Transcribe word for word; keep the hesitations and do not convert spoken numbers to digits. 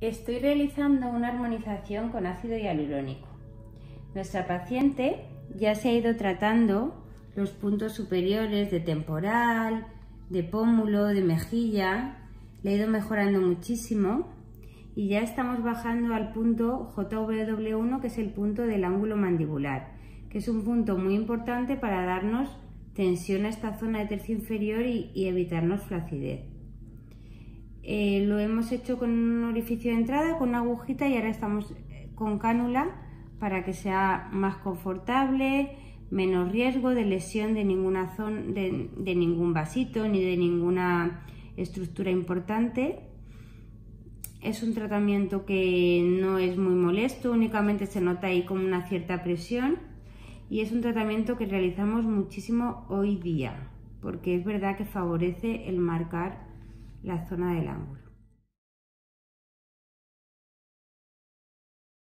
Estoy realizando una armonización con ácido hialurónico. Nuestra paciente ya se ha ido tratando los puntos superiores de temporal, de pómulo, de mejilla. Le ha ido mejorando muchísimo y ya estamos bajando al punto J W uno, que es el punto del ángulo mandibular, que es un punto muy importante para darnos tensión a esta zona de tercio inferior y, y evitarnos flacidez. Eh, lo hemos hecho con un orificio de entrada, con una agujita, y ahora estamos con cánula para que sea más confortable, menos riesgo de lesión de ninguna zona, de, de ningún vasito ni de ninguna estructura importante. Es un tratamiento que no es muy molesto, únicamente se nota ahí como una cierta presión, y es un tratamiento que realizamos muchísimo hoy día porque es verdad que favorece el marcar la zona del ángulo.